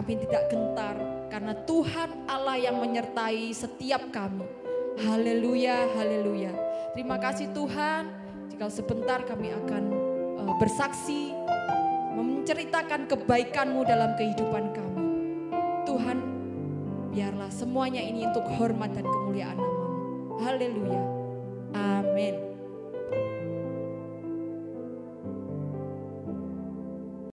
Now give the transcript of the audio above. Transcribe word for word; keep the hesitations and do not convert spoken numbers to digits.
Kami tidak gentar karena Tuhan Allah yang menyertai setiap kami. Haleluya, haleluya. Terima kasih Tuhan. Jika sebentar kami akan uh, bersaksi menceritakan kebaikan-Mu dalam kehidupan kami. Tuhan, biarlah semuanya ini untuk hormat dan kemuliaan nama-Mu. Haleluya. Amin.